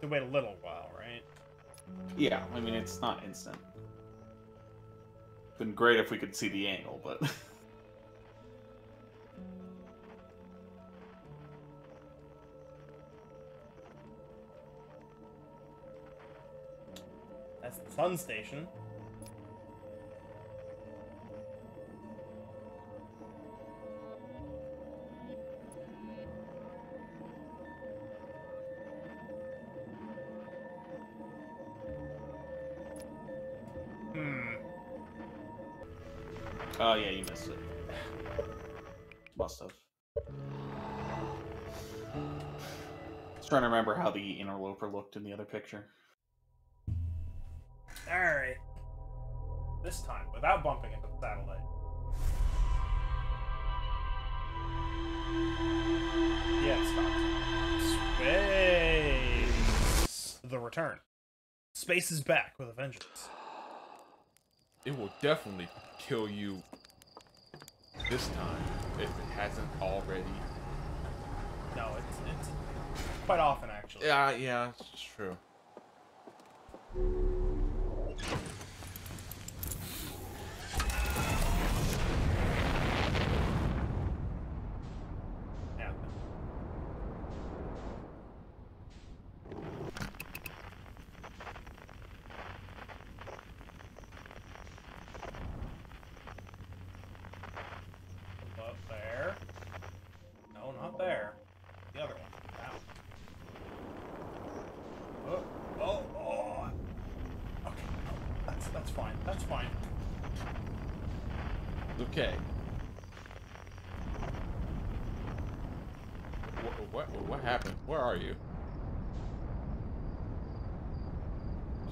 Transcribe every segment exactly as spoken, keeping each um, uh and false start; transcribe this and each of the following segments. have to wait a little while, right? Yeah, I mean, it's not instant. Been great if we could see the angle, but... That's the sun station. Oh, yeah, you missed it. Must have. Just trying to remember how the interloper looked in the other picture. Alright. This time, without bumping into the satellite. Yeah, it stopped. Space! The return. Space is back with a vengeance. It will definitely kill you this time, if it hasn't already. No, it's, it's quite often, actually. Yeah, yeah, it's true.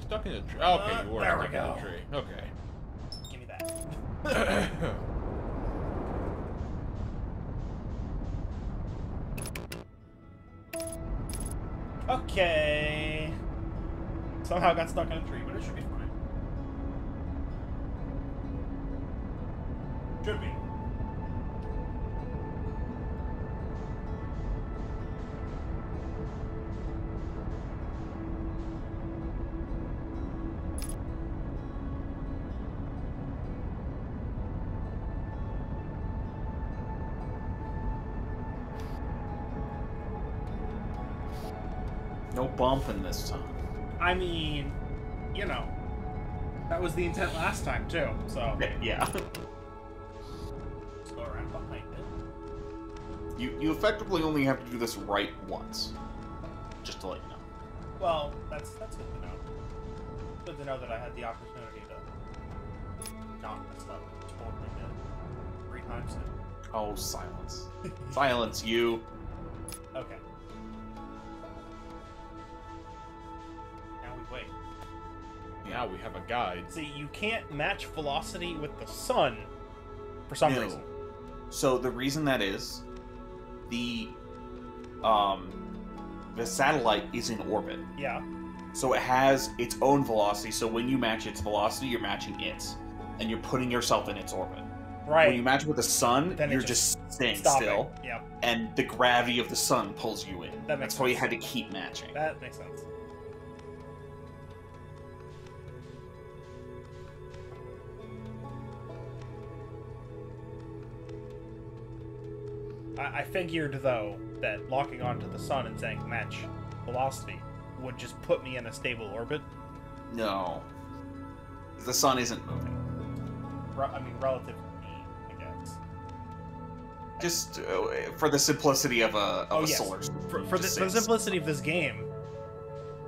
Stuck in a tree. Uh, okay, you were stuck in a tree. Okay. Give me that. Okay. Somehow got stuck in a tree, but it should be fine. Should be. Bumping this time. I mean, you know, that was the intent last time too, so. Yeah. Let's go around behind it. You, you effectively only have to do this right once. Just to let you know. Well, that's, that's good to know. Good to know that I had the opportunity to knock this up totally good. Three times now. Oh, silence. Silence, you. Okay. Now we have a guide. See, you can't match velocity with the sun for some no. reason. So the reason that is, the um, the satellite is in orbit. Yeah. So it has its own velocity. So when you match its velocity, you're matching its, and you're putting yourself in its orbit. Right. When you match it with the sun, then you're just, just staying still. Yeah. And the gravity of the sun pulls you in. That makes That's sense. why you had to keep matching. That makes sense. I figured, though, that locking onto the sun and saying match velocity would just put me in a stable orbit. No. The sun isn't moving. Re I mean, relative to me, I guess. Just uh, for the simplicity of a, of oh, a yes. solar system. For, for the, the simplicity of this game,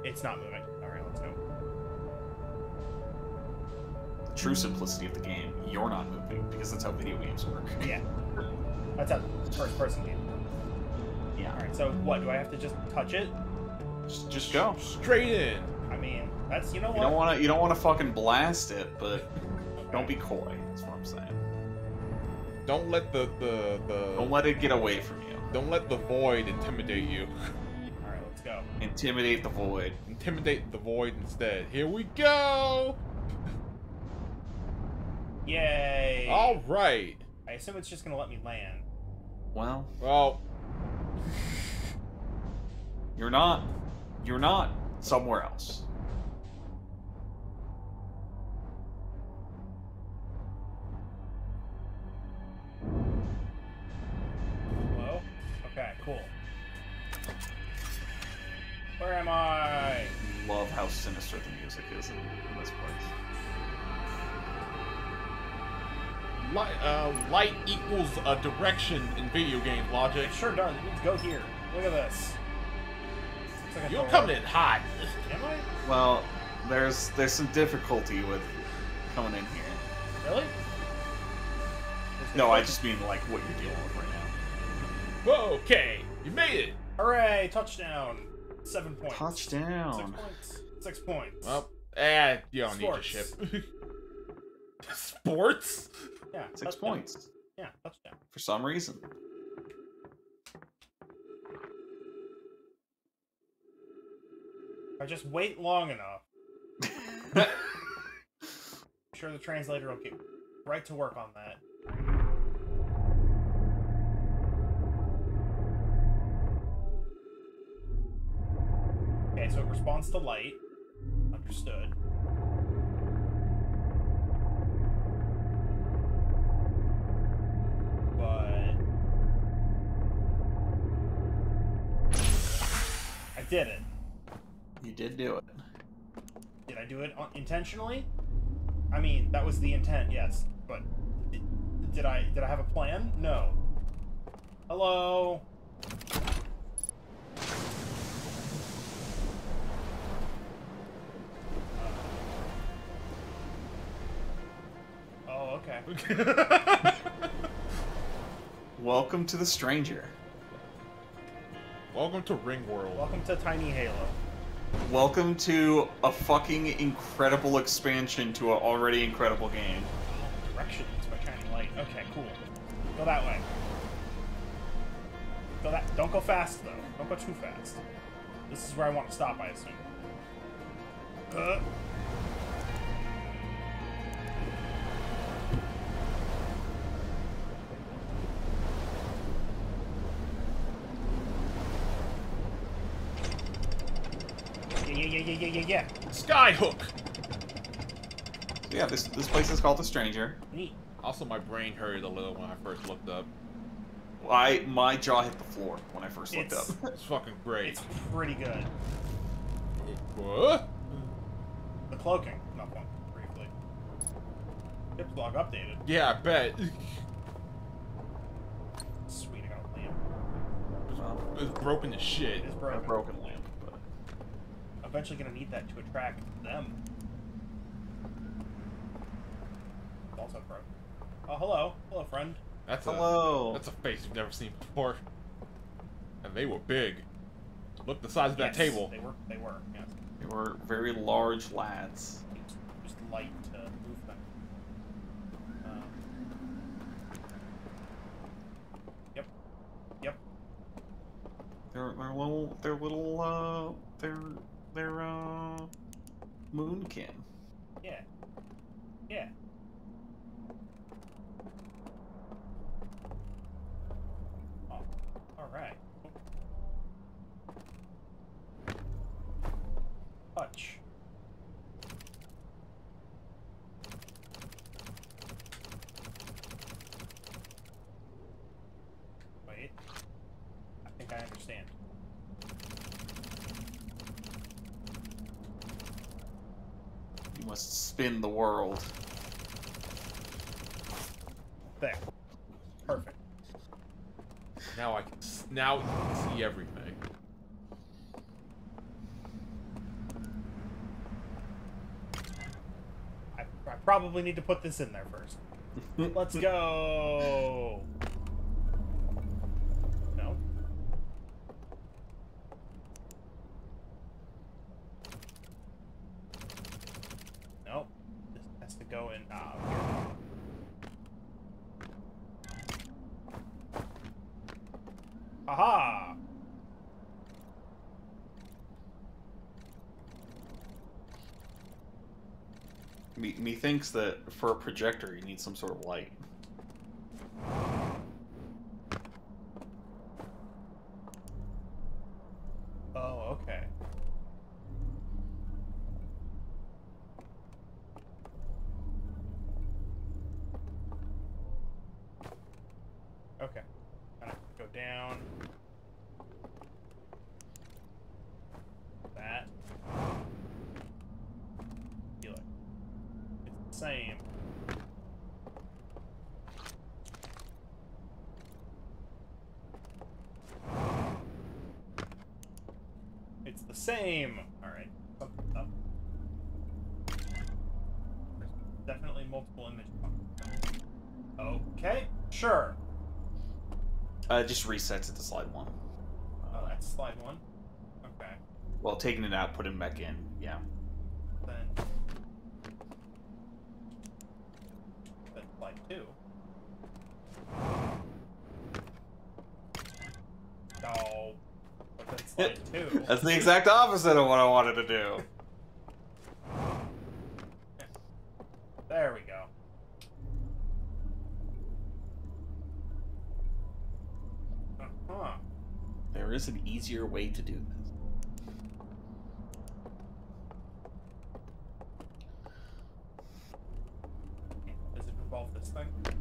it's not moving. Alright, let's go. The true simplicity of the game, you're not moving, because that's how video games work. Yeah. That's a first-person game. Yeah. All right. So what do I have to just touch it? Just, just go straight in. I mean, that's you know what. You don't want to. You don't want to fucking blast it, but okay. Don't be coy. That's what I'm saying. Don't let the, the the. Don't let it get away from you. Don't let the void intimidate you. All right, let's go. Intimidate the void. Intimidate the void instead. Here we go. Yay! All right. I assume it's just gonna let me land. Well, well, you're not, you're not. somewhere else. Hello? Okay, cool. Where am I? I love how sinister the music is in, in this place. Light, uh, light equals a direction in video game logic. It sure does. It means go here. Look at this. Like You're coming in hot. Am I? Well, there's there's some difficulty with coming in here. Really? No, I just mean like what you're dealing with right now. Whoa, okay, you made it! Hooray! Touchdown. Seven points. Touchdown. Six points. Six points. Well, eh, you don't Sports. need to ship. Sports? Yeah. Six touchdown. points. Yeah, touchdown. For some reason. If I just wait long enough. I'm sure the translator will get right to work on that. Okay, so it responds to light. Understood. But I did it. You did do it. Did I do it intentionally? I mean, that was the intent, yes. But did, did I did I have a plan? No. Hello. Uh, oh, okay. Welcome to The Stranger. Welcome to Ringworld. Welcome to Tiny Halo. Welcome to a fucking incredible expansion to an already incredible game. Directions by shining light. Okay, cool. Go that way. Go that. Don't go fast though. Don't go too fast. This is where I want to stop, I assume. Uh. Yeah, yeah, yeah, yeah, yeah, yeah. Skyhook! Yeah, this this place is called The Stranger. Neat. Also, my brain hurried a little when I first looked up. Well, I my jaw hit the floor when I first looked it's, up. It's fucking great. It's pretty good. What? The cloaking. Not one. Briefly. Hip log updated. Yeah, I bet. Sweet, I got a lamp. It's, it's broken as shit. It's broken. A broken lamp. Eventually gonna need that to attract them. It's also broke. Oh, hello. Hello, friend. That's hello. A, that's a face you've never seen before. And they were big. Look the size of yes, that table. They were, they were, yes. They were very large lads. Just light to move them. Um, yep. Yep. They're, they're little, they're little, uh, they're... They're, uh, Moonkin. Yeah. Yeah. Oh, alright. Touch. Wait. I think I understand. Must spin the world. There. Perfect. Now I can now see everything. I, I probably need to put this in there first. Let's go. No. Go in. Uh, Aha! Me, me thinks that for a projector you need some sort of light. Oh, okay. Okay. All right, go down. That. Heal it. It's the same. It's the same. All right. Up, up. There's definitely multiple images. Okay. Sure. Uh, it just resets it to slide one. Oh, that's slide one? Okay. Well, taking it out, putting it back in, yeah. Then... Then slide two. Oh. But then slide two. That's the exact opposite of what I wanted to do. There we go. Huh. There is an easier way to do this. Does it involve this thing? Did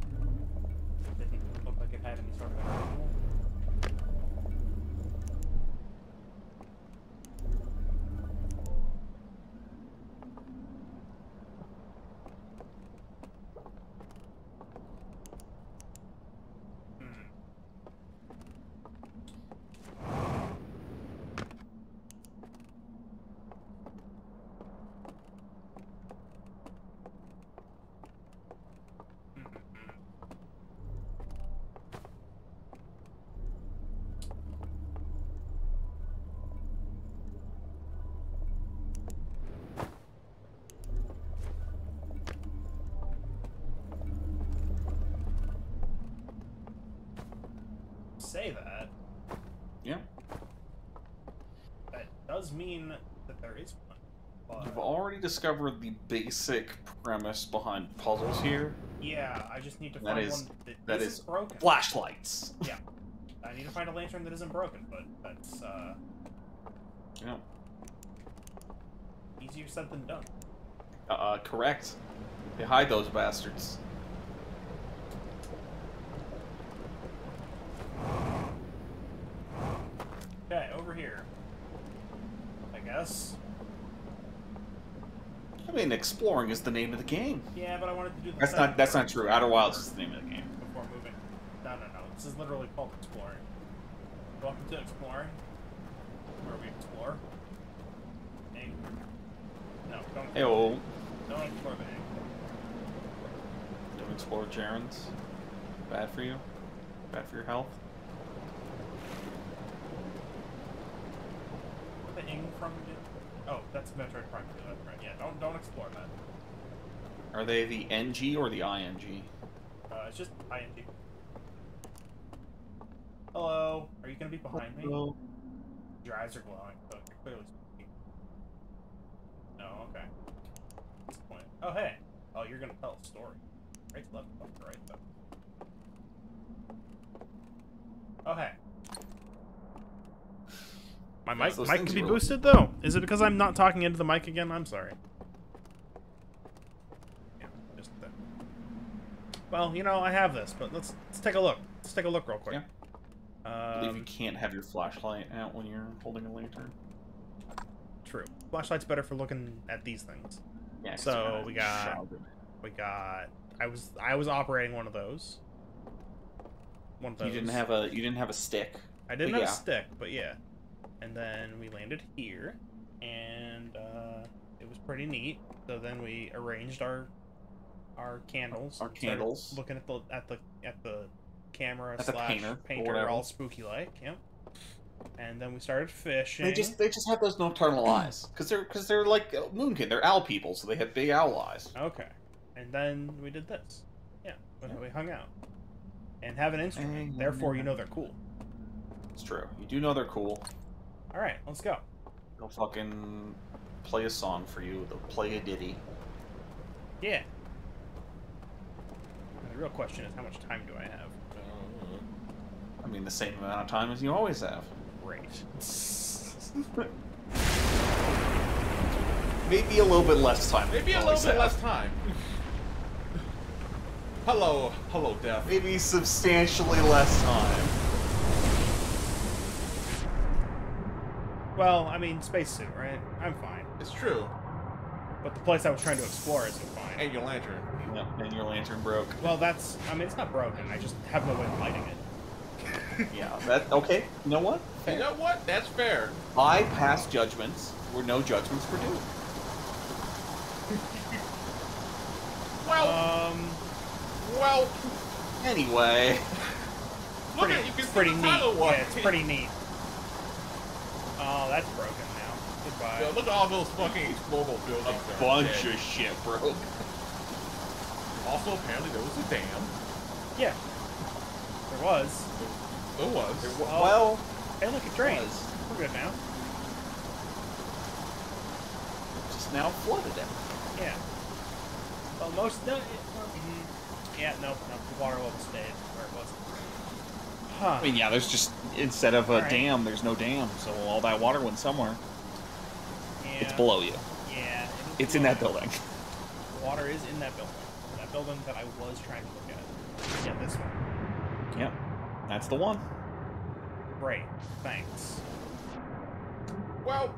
it look like it had any sort of animal? Say that. Yeah. That does mean that there is one. But... You've already discovered the basic premise behind puzzles here. Yeah, I just need to find that is, one that, that isn't is broken. Flashlights. Yeah. I need to find a lantern that isn't broken, but that's, uh... yeah. Easier said than done. Uh, uh correct. They hide those bastards. Okay, over here. I guess. I mean, exploring is the name of the game. Yeah, but I wanted to do the That's not that's not true. Outer Wilds is the name of the game. Before moving. No, no, no. This is literally called exploring. Welcome to exploring. Where we explore. Egg. No, don't explore. Hey, don't explore the egg. Don't explore germs. Bad for you. Bad for your health. The ing from it? Oh, that's Metroid Prime two, that's right. Yeah, don't don't explore that. Are they the N G or the I N G? Uh, it's just I N G. Hello, are you gonna be behind Hello. me? Your eyes are glowing, so you're clearly speaking. No, okay. That's the point. Oh hey, oh you're gonna tell a story. Right to left, left to right though. Oh hey. My mic, mic can be really... boosted, though. Is it because I'm not talking into the mic again? I'm sorry. Yeah, just that. Well, you know, I have this, but let's let's take a look. Let's take a look real quick. Yeah. Um, I believe you can't have your flashlight out when you're holding a lantern. True. Flashlight's better for looking at these things. Yeah. So we got, we got. I was I was operating one of those. One of those. You didn't have a you didn't have a stick. I didn't have yeah. a stick, but yeah. And then we landed here, and uh, it was pretty neat. So then we arranged our our candles. Our candles. Looking at the at the at the camera at slash the painter, painter all spooky like, yeah. And then we started fishing. They just they just have those nocturnal eyes because they're because they're like moonkin. They're owl people, so they have big owl eyes. Okay. And then we did this. Yeah. But yeah. We hung out and have an instrument. And therefore, you know they're cool. It's true. You do know they're cool. All right, let's go. I'll fucking play a song for you. They'll play a ditty. Yeah. And the real question is, how much time do I have? Uh, I mean, the same amount of time as you always have. Great. Maybe a little bit less time. Maybe a little bit have. less time. Hello, hello, Death. Maybe substantially less time. Well, I mean, spacesuit, right? I'm fine. It's true. But the place I was trying to explore isn't fine. And your lantern. Yep, and your lantern broke. Well, that's... I mean, it's not broken. I just have no way of lighting it. Yeah, that... Okay. You know what? Fair. You know what? That's fair. I pass judgments where no judgments were due. Well... Um... Well... Anyway... Look at it! You can see the title one! Yeah, it's pretty neat. Oh, that's broken now. Goodbye. Yo, look at all those fucking mobile buildings. A bunch of shit broke. Also, apparently there was a dam. Yeah. There was. There was. There was. Oh. Well... Hey, look, it drains. We're good now. Just now flooded it. Yeah. Well, most... No, it, mm-hmm. Yeah, no, no, the water level stayed where it was. Huh. I mean, yeah, there's just, instead of a right. dam, there's no dam, so all that water went somewhere. Yeah. It's below you. Yeah. It it's in that building. The water is in that building. That building that I was trying to look at. Yeah, this one. Yep. That's the one. Great. Thanks. Well.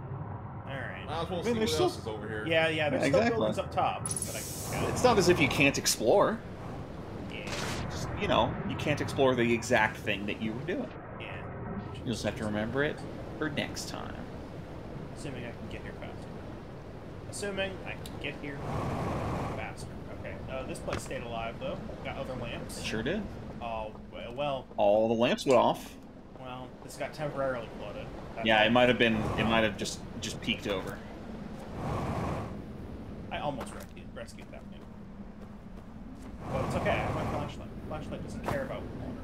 Alright. I was going to see what still... else is over here. Yeah, yeah, there's yeah, still exactly. buildings up top. That I can look at. It's not as if you can't explore. You know, you can't explore the exact thing that you were doing. Yeah. You'll just have to remember it for next time. Assuming I can get here faster. Assuming I can get here faster. Okay. Uh, this place stayed alive, though. Got other lamps. Sure did. Oh, uh, well... All the lamps went off. Well, this got temporarily flooded. That's yeah, it might have been... It might have just, just peeked over. I almost rescued, rescued that thing. But it's okay. I have my flashlight. Flashlight doesn't care about water.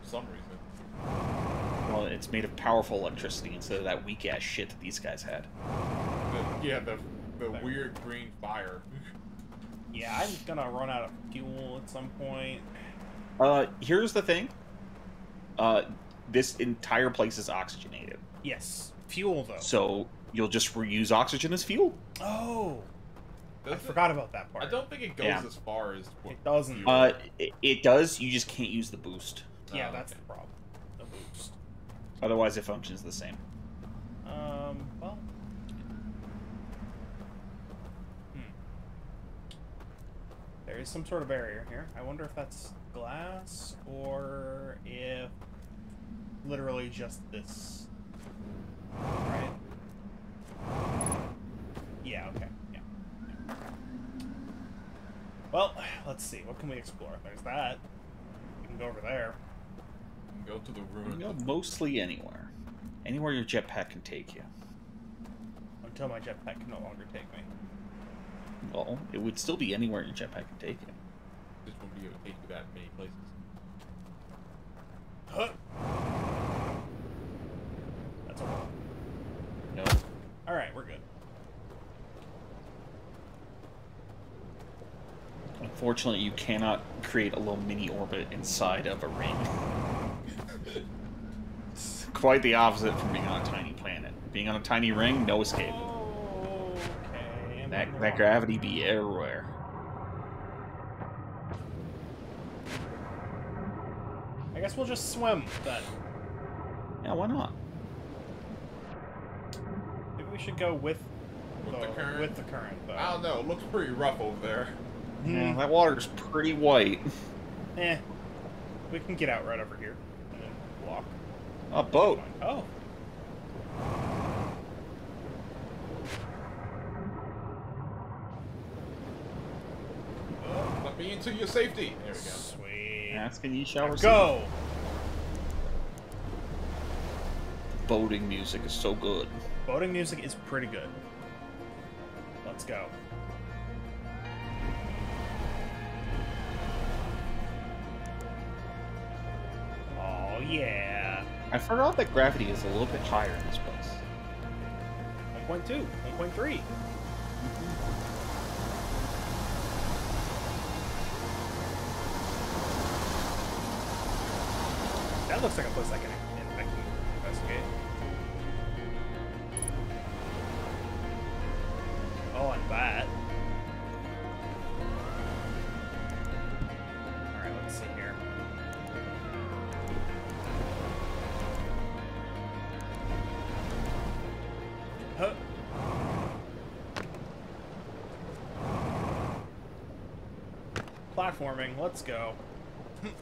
For some reason. Well, it's made of powerful electricity instead of that weak ass shit that these guys had. The, yeah, the the there. weird green fire. Yeah, I'm gonna run out of fuel at some point. Uh, here's the thing. Uh, this entire place is oxygenated. Yes, fuel though. So you'll just reuse oxygen as fuel. Oh. Doesn't I forgot it, about that part. I don't think it goes yeah. as far as... What, it doesn't. Uh, it, it does, you just can't use the boost. Yeah, oh, that's okay. the problem. The boost. Otherwise, it functions the same. Um, well... Hmm. There is some sort of barrier here. I wonder if that's glass, or if... Literally just this. Right? Yeah, okay. Well, let's see. What can we explore? There's that. We can go over there. We can go to the ruin. You can go mostly anywhere. Anywhere your jetpack can take you. Until my jetpack can no longer take me. Well, it would still be anywhere your jetpack can take you. This won't be able to take you that many places. Huh? That's a wall. No. Alright, we're good. Unfortunately, you cannot create a little mini orbit inside of a ring. It's quite the opposite from being on a tiny planet. Being on a tiny ring, no escape. Oh, okay. That that gravity be everywhere. I guess we'll just swim then. Yeah, why not? Maybe we should go with with the, the current. With the current, though. I don't know. It looks pretty rough over there. Yeah, that water's pretty white. Eh. We can get out right over here. And then walk. A boat. Oh. oh. Let me into your safety. There we go. Sweet. Ask and ye shall receive. Go! Boating music is so good. Boating music is pretty good. Let's go. Yeah. I forgot that gravity is a little bit higher in this place. one point two, one point three. Mm-hmm. That looks like a place I can, I can investigate. Oh, and that. platforming. Let's go.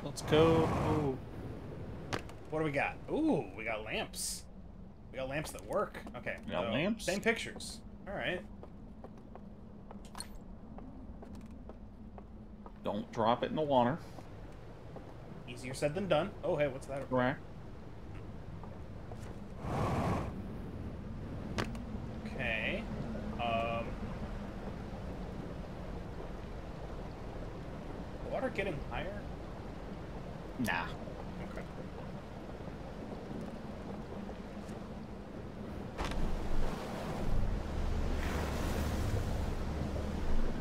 Let's go. Ooh. What do we got? Ooh, we got lamps. We got lamps that work. Okay. We got so, lamps. Same pictures. All right. Don't drop it in the water. Easier said than done. Oh, hey, what's that? Right. Okay. Um. Water getting higher? Nah. Okay.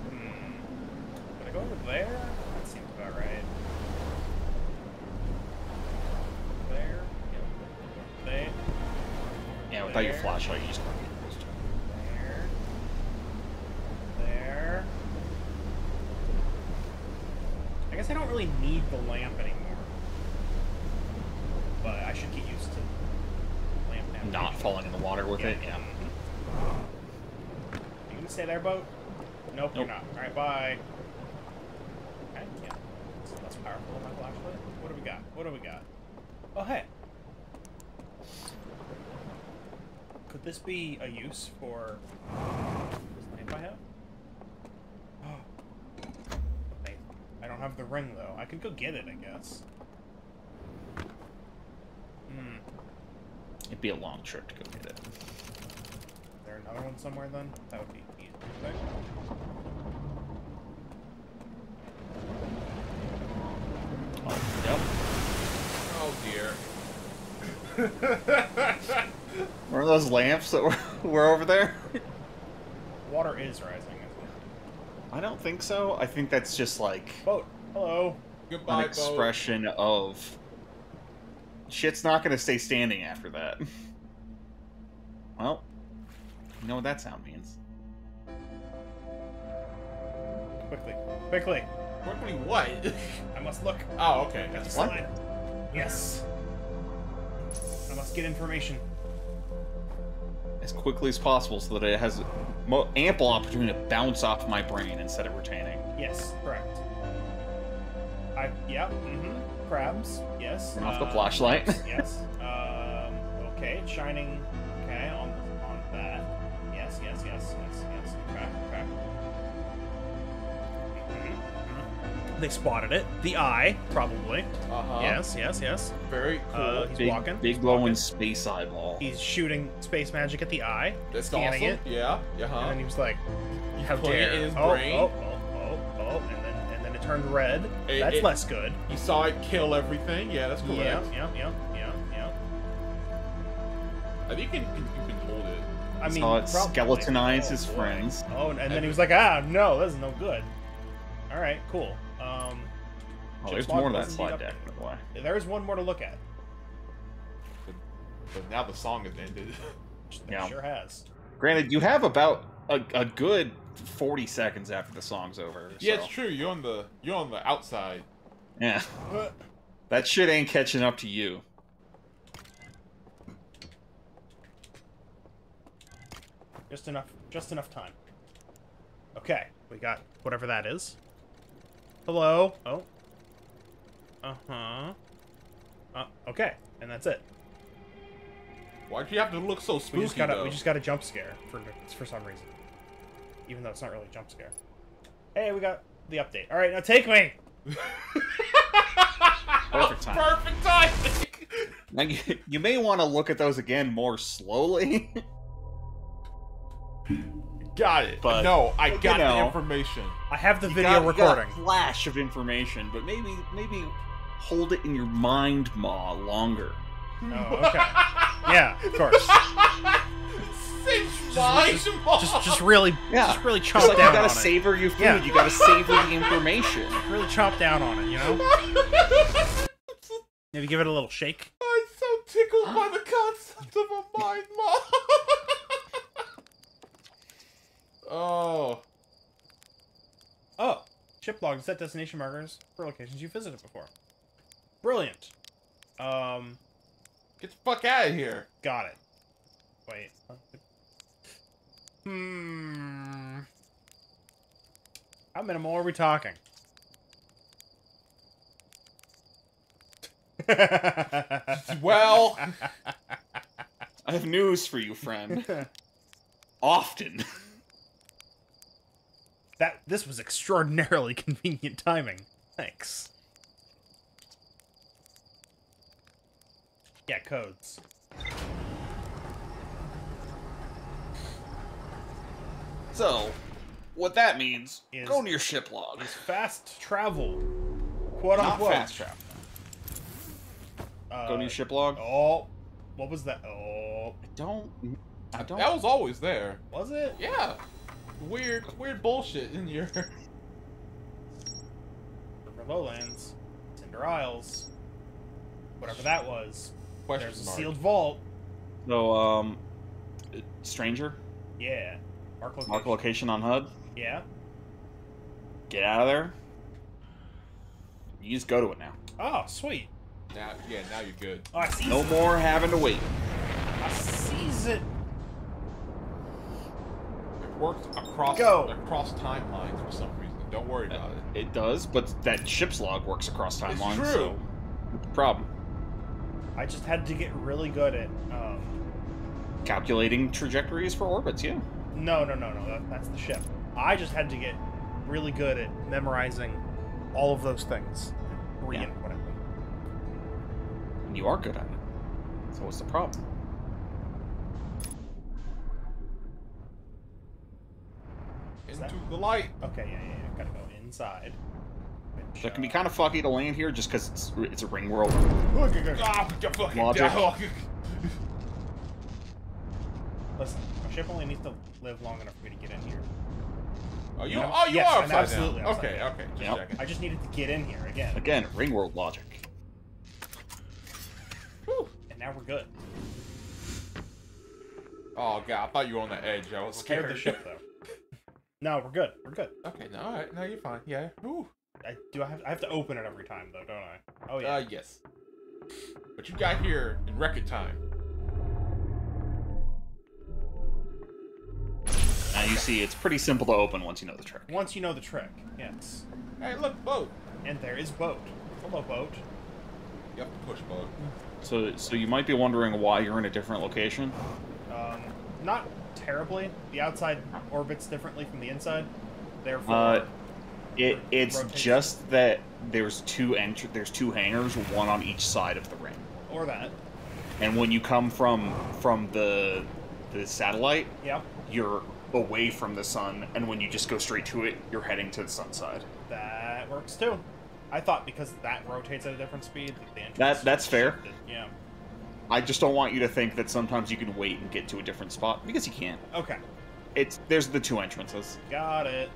Hmm. Can I go over there? That seems about right. There. Yeah. There. Yeah, without your flashlight, you just can't get those two. There. There. I guess I don't really need the lamp anymore. But I should get used to the lamp now. Not falling in the water with yeah. it, yeah. You gonna stay there, boat? Nope, nope, you're not. Alright, bye. Okay, yeah. So that's powerful in my flashlight. What do we got? What do we got? Oh, hey. Could this be a use for this lamp I have? Oh. I don't have the ring, though. I could go get it, I guess. Hmm. It'd be a long trip to go get it. Is there another one somewhere, then? That would be easy. Okay. Oh, yep. Oh, dear. Remember those lamps that were, were over there? Water is rising, isn't it? I don't think so. I think that's just, like... Boat. Hello. Goodbye, an expression boat. Of... Shit's not going to stay standing after that. Well, you know what that sound means. Quickly. Quickly. Quickly what? I must look. Oh, okay. That's what? Slide. Yes. I must get information. As quickly as possible so that it has mo ample opportunity to bounce off my brain instead of retaining. Yes, correct. I, yeah, mm-hmm. Crabs, yes. Turn off the uh, flashlight. Yes. Um, okay, shining. Okay, on on that. Yes, yes, yes, yes, yes. Okay, okay. Mm-hmm. They spotted it. The eye, probably. Uh-huh. Yes, yes, yes. Very cool. Uh, he's big, walking. Big glowing space eyeball. He's shooting space magic at the eye. That's scanning awesome. It. Yeah. Yeah. Uh-huh. And then he was like, "How dare!" His oh, brain. oh, oh, oh, oh, and then. Turned red. It, that's it, less good. You saw it kill everything. Yeah, that's correct. Yeah, yeah, yeah, yeah. I think you can, you can hold it. I mean, saw it skeletonized oh, his boy. friends. Oh, and, and then he was like, "Ah, no, that's no good." All right, cool. Um, oh, there's more to that slide deck. Boy. There is one more to look at. But, but now the song has ended. Yeah. It sure has. Granted, you have about a, a good. forty seconds after the song's over. Yeah, so. It's true. You're on the you're on the outside. Yeah. What? That shit ain't catching up to you. Just enough. Just enough time. Okay, we got whatever that is. Hello. Oh. Uh huh. Uh. Okay, and that's it. Why'd you have to look so spooky? We just got a, we just got a jump scare for for some reason. Even though it's not really a jump scare. Hey, we got the update. All right, now take me. Perfect time. Perfect timing. Now you, you may want to look at those again more slowly. Got it. But no, I got know, the information. I have the you video got, recording. You got a flash of information, but maybe maybe hold it in your mind maw longer. Oh, okay. Yeah, of course. Just, just, just really, yeah. just really chomp like down on it. You gotta savor your food. Yeah. You gotta savor the information. Really chomp down on it, you know. Maybe give it a little shake. I'm so tickled huh? by the concept of a mind mob. Oh. Oh. Ship logs set destination markers for locations you visited before. Brilliant. Um. Get the fuck out of here. Got it. Wait. Hmm. How minimal are we talking? Well, I have news for you, friend. Often. That this was extraordinarily convenient timing. Thanks. Yeah, codes. So, what that means, is, go to your ship log. Is fast travel. Quote unquote. Not fast travel. Uh, go to your ship log. Oh, what was that? Oh, I don't. I don't. That was always there. Was it? Yeah. Weird, weird bullshit in your. Lowlands, Cinder Isles, whatever that was. Question There's mark. a sealed vault. So, um, Stranger. Yeah. Mark location. Mark location on H U D. Yeah. Get out of there. You just go to it now. Oh, sweet. Now, yeah, now you're good. Oh, I no it. more having to wait. I seize it. It worked across go. across timelines for some reason. Don't worry about uh, it. It does, but that ship's log works across timelines. It's true. So what's the problem? I just had to get really good at um, calculating trajectories for orbits. Yeah. No, no, no, no. That, that's the ship. I just had to get really good at memorizing all of those things. Yeah. And you are good at it. So what's the problem? Into that... the light. Okay, yeah, yeah, yeah. Gotta go inside. Which, so it can uh... be kind of fucky to land here just because it's it's a ring world. Ah, you fucking dog. Listen, my ship only needs to live long enough for me to get in here. Oh, you? No? Oh, you yes, are upside absolutely. Down. Okay, okay. Just yep. checking. I just needed to get in here again. Again, ring world logic. Now we're good. Oh god, I thought you were on the edge. I was scared, scared. the ship though. No, we're good. We're good. Okay, no, all right, no, you're fine. Yeah. Ooh. I do. I have. I have to open it every time though, don't I? Oh yeah. Uh, yes. But you got here in record time. Now you see, it's pretty simple to open once you know the trick. Once you know the trick, yes. Hey, look, boat. And there is boat. Hello, boat. You have to push boat. So, so you might be wondering why you're in a different location? Um, not terribly. The outside orbits differently from the inside. Therefore, uh, it it's rotation. just that there's two entr there's two hangars, one on each side of the ring. Or that. And when you come from from the the satellite, yeah, you're away from the sun, and when you just go straight to it, you're heading to the sun side. That works too. I thought because that rotates at a different speed that the entrance that that's fair. Shifted. Yeah. I just don't want you to think that sometimes you can wait and get to a different spot because you can't. Okay. It's there's the two entrances. Got it.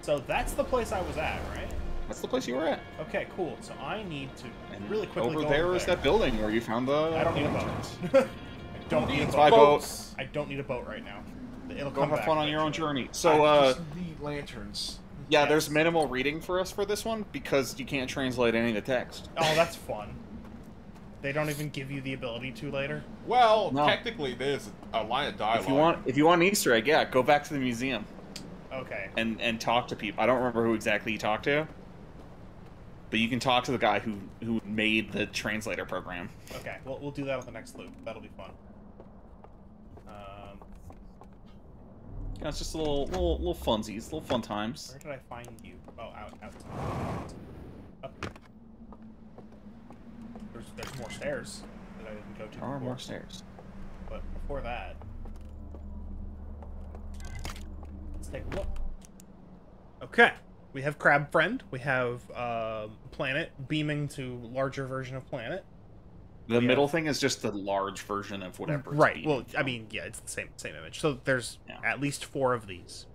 So that's the place I was at, right? That's the place you were at. Okay, cool. So I need to and really quickly over go there over is there. that building where you found the. I don't need a boat. I don't need a boat. I don't need a boat right now. It'll go come have back fun on your own journey. So I uh. just need lanterns. Yeah, there's minimal reading for us for this one because you can't translate any of the text. Oh, that's fun. They don't even give you the ability to later. Well, no. Technically, there's a line of dialogue. If you want, if you want an Easter egg, yeah, go back to the museum. Okay. And and talk to people. I don't remember who exactly you talked to, but you can talk to the guy who who made the translator program. Okay, well we'll do that on the next loop. That'll be fun. You know, it's just a little, little, little funsies, little fun times. Where did I find you? Oh, out, out. Up. There's, there's more stairs that I didn't go to. There are more stairs. But before that, let's take a look. Okay, we have Crab Friend. We have uh, Planet beaming to larger version of Planet. The yeah. middle thing is just the large version of whatever. Right. It's being, well, you know. I mean, yeah, it's the same same image. So there's yeah. at least four of these.